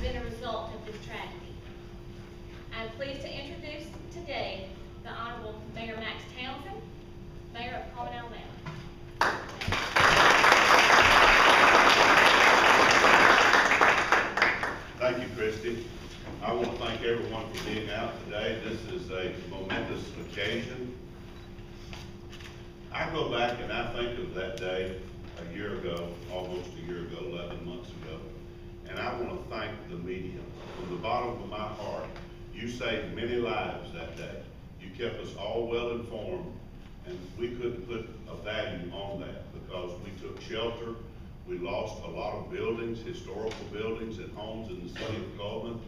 been a result of this tragedy. I am pleased to introduce today the Honorable Mayor Max Townsend, Mayor of Coleman, Alabama. Thank you, Christy. I want to thank everyone for being out today. This is a momentous occasion. I go back and I think of that day a year ago, almost a year ago, 11 months ago, and I want to thank the media. From the bottom of my heart, you saved many lives that day. You kept us all well informed, and we couldn't put a value on that because we took shelter. We lost a lot of buildings, historical buildings and homes in the city of Coleman,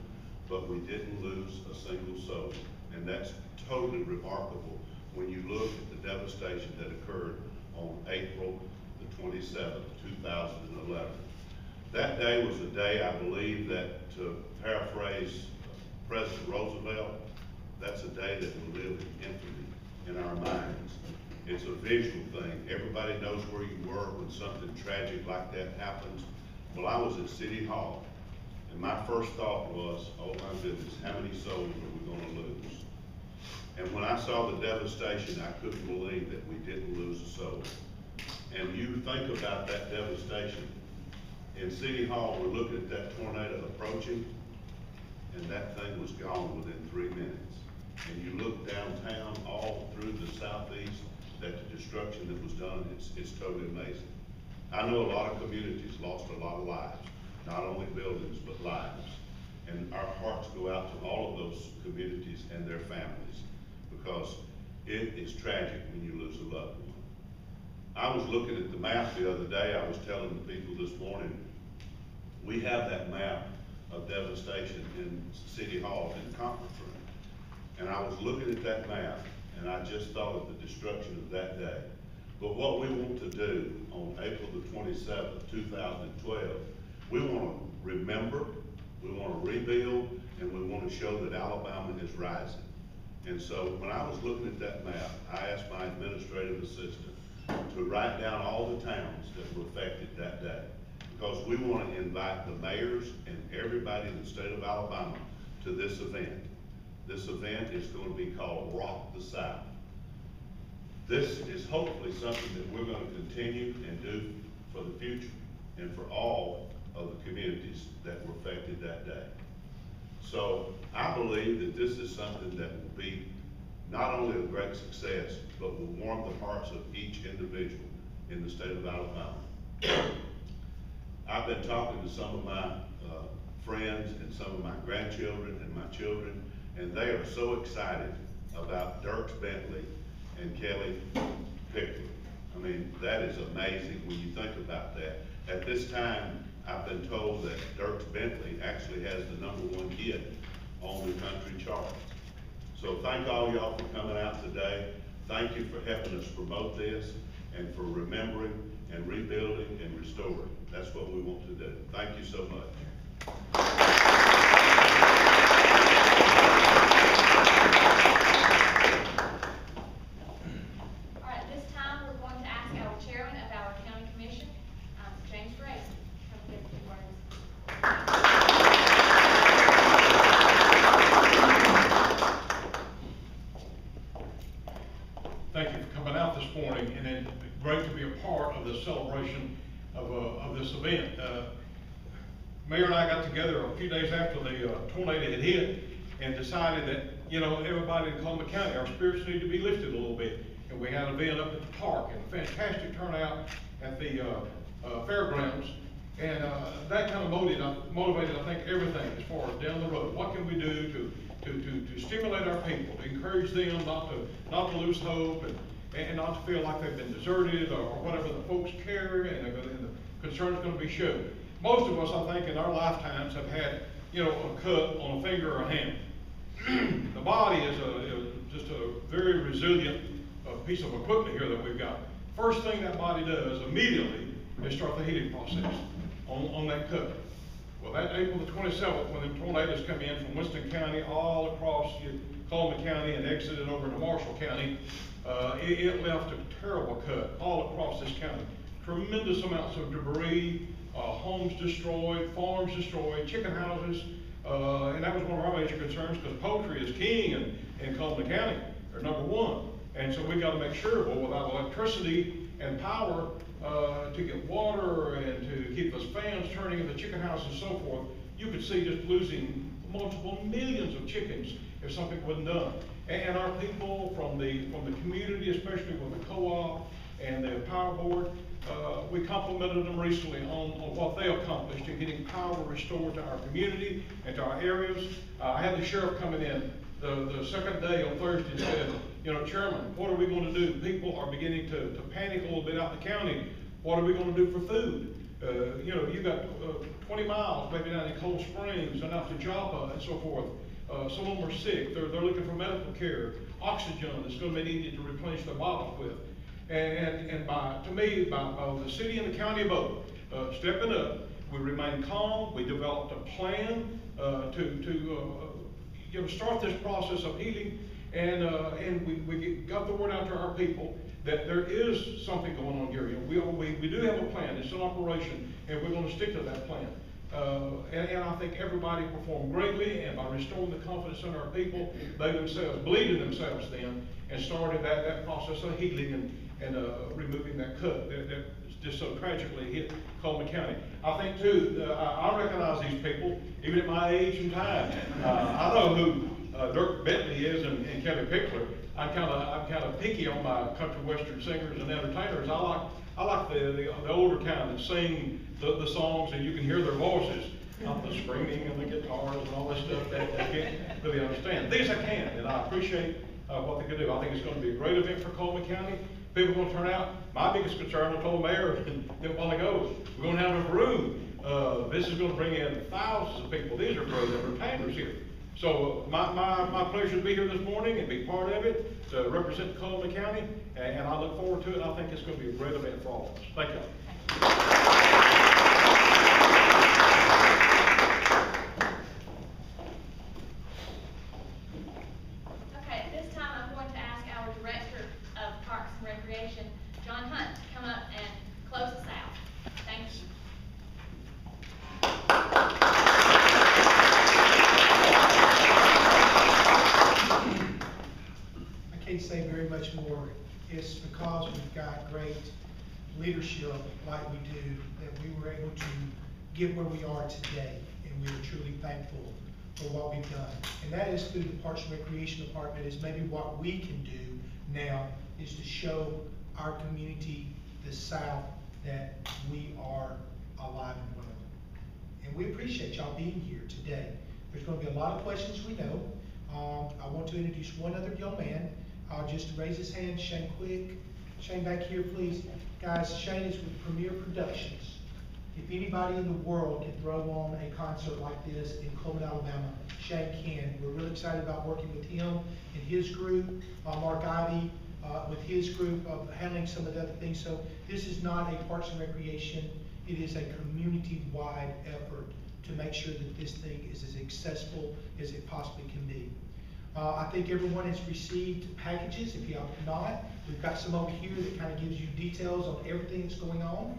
but we didn't lose a single soul. And that's totally remarkable when you look at the devastation that occurred on April the 27th, 2011. That day was a day, I believe, that to paraphrase President Roosevelt, that's a day that will live in infamy in our minds. It's a visual thing. Everybody knows where you were when something tragic like that happens. Well, I was at City Hall, and my first thought was, oh my goodness, how many souls are we going to lose? And when I saw the devastation, I couldn't believe that we didn't lose a soul. And you think about that devastation. In City Hall, we're looking at that tornado approaching, and that thing was gone within 3 minutes. And you look downtown, all through the southeast, that the destruction that was done, it's totally amazing. I know a lot of communities lost a lot of lives, not only buildings, but lives. And our hearts go out to all of those communities and their families, because it is tragic when you lose a loved one. I was looking at the map the other day. I was telling the people this morning, we have that map of devastation in City Hall in the conference room. And I was looking at that map, and I just thought of the destruction of that day. But what we want to do on April the 27th, 2012, we want to remember, we want to rebuild, and we want to show that Alabama is rising. And so when I was looking at that map, I asked my administrative assistant to write down all the towns that were affected that day, because we want to invite the mayors and everybody in the state of Alabama to this event. This event is going to be called Rock the South. This is hopefully something that we're going to continue and do for the future and for all of the communities that were affected that day. So I believe that this is something that will be not only a great success, but will warm the hearts of each individual in the state of Alabama. I've been talking to some of my friends and some of my grandchildren and my children, and they are so excited about Dierks Bentley and Kellie Pickler. I mean, that is amazing when you think about that. At this time, I've been told that Dierks Bentley actually has the #1 hit on the country chart. So thank all y'all for coming out today. Thank you for helping us promote this and for remembering and rebuilding and restoring. That's what we want to do. Thank you so much. Tornado had hit and decided that, you know, everybody in Coleman County, our spirits need to be lifted a little bit. And we had an event up at the park and a fantastic turnout at the fairgrounds. And that kind of motivated, I think, everything as far as down the road. What can we do to stimulate our people, to encourage them not to lose hope and not to feel like they've been deserted or whatever the folks care and the concern is going to be shown. Most of us, I think, in our lifetimes have had, you know, a cut on a finger or a hand. The body is just a very resilient piece of equipment here that we've got. First thing that body does immediately is start the healing process on that cut. Well, that April the 27th, when the tornadoes come in from Winston County all across Coleman County and exited over into Marshall County, it left a terrible cut all across this county. tremendous amounts of debris, homes destroyed, farms destroyed, chicken houses, and that was one of our major concerns because poultry is king in Coleman County. They're number one. And so we got to make sure, well, without electricity and power to get water and to keep those fans turning in the chicken house and so forth, you could see just losing multiple millions of chickens if something wasn't done. And our people from the community, especially with the co-op and the power board, we complimented them recently on what they accomplished in getting power restored to our community and to our areas. I had the sheriff coming in the second day on Thursday and said, you know, Chairman, what are we going to do? People are beginning to panic a little bit out in the county. What are we going to do for food? You know, you've got 20 miles maybe down in Cold Springs and out to Joppa and so forth. Some of them are sick. They're looking for medical care, oxygen that's going to be needed to replenish the bottles with. And to me, by the city and the county both stepping up, we remained calm. We developed a plan to start this process of healing, and we got the word out to our people that there is something going on here. We do have a plan. It's an operation, and we're going to stick to that plan. And I think everybody performed greatly, and by restoring the confidence in our people, they themselves believed in themselves then and started that process of healing and removing that cut that just so tragically hit Coleman County. I think too, I recognize these people, even at my age and time. I know who Dierks Bentley is and Kellie Pickler. I'm kind of picky on my country western singers and entertainers. I like the older kind that sing the songs and you can hear their voices, not the screaming and the guitars and all that stuff that I can't really understand. These I can, and I appreciate what they can do. I think it's going to be a great event for Coleman County. People are going to turn out. My biggest concern, I told the mayor a while ago, we're going to have a room. This is going to bring in thousands of people. These are entertainers here. So my pleasure to be here this morning and be part of it, to represent Coleman County, and I look forward to it. I think it's going to be a great event for all of us. Thank you. Okay, at this time I'm going to ask our Director of Parks and Recreation, John Hunt, to come up and close us out. Thank you. Say very much more. It's because we've got great leadership like we do that we were able to get where we are today, and we are truly thankful for what we've done. And that is through the Parks and Recreation Department. Is maybe what we can do now is to show our community, the South, that we are alive and well. And we appreciate y'all being here today. There's going to be a lot of questions, we know. I want to introduce one other young man. Just to raise his hand, Shane Quick. Shane, back here, please. Guys, Shane is with Premier Productions. If anybody in the world can throw on a concert like this in Coleman, Alabama, Shane can. We're really excited about working with him and his group, Mark Ivey, with his group of handling some of the other things. So this is not a Parks and Recreation. It is a community-wide effort to make sure that this thing is as accessible as it possibly can be. I think everyone has received packages. If you have not, we've got some over here that kind of gives you details on everything that's going on.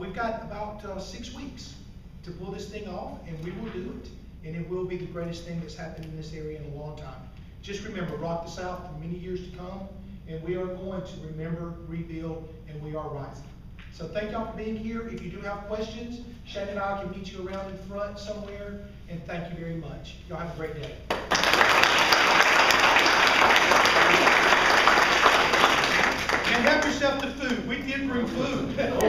We've got about 6 weeks to pull this thing off, and we will do it, and it will be the greatest thing that's happened in this area in a long time. Just remember, Rock the South for many years to come, and we are going to remember, rebuild, and we are rising. So thank y'all for being here. If you do have questions, Shannon and I can meet you around in front somewhere, and thank you very much. Y'all have a great day. And help yourself to food. We did bring food.